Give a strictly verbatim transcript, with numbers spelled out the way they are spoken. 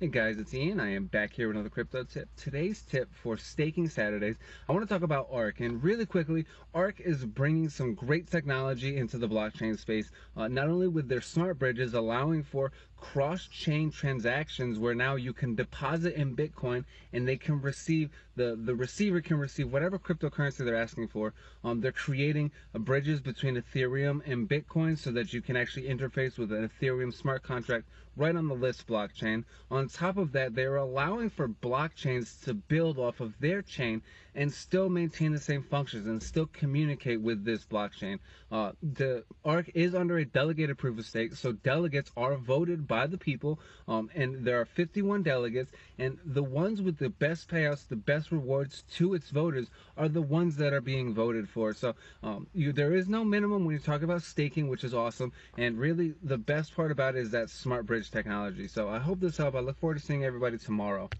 Hey guys, it's Ian. I am back here with another crypto tip. Today's tip for Staking Saturdays, I want to talk about ARK. And really quickly, ARK is bringing some great technology into the blockchain space, uh, not only with their smart bridges allowing for cross-chain transactions where now you can deposit in Bitcoin and they can receive, the, the receiver can receive whatever cryptocurrency they're asking for. Um, they're creating uh, bridges between Ethereum and Bitcoin so that you can actually interface with an Ethereum smart contract right on the LISK blockchain. On On top of that, they're allowing for blockchains to build off of their chain and still maintain the same functions and still communicate with this blockchain. Uh, the ARK is under a delegated proof of stake, so delegates are voted by the people, um, and there are fifty-one delegates, and the ones with the best payouts, the best rewards to its voters are the ones that are being voted for. So um, you, there is no minimum when you talk about staking, which is awesome, and really the best part about it is that smart bridge technology. So I hope this helped. I look forward to seeing everybody tomorrow.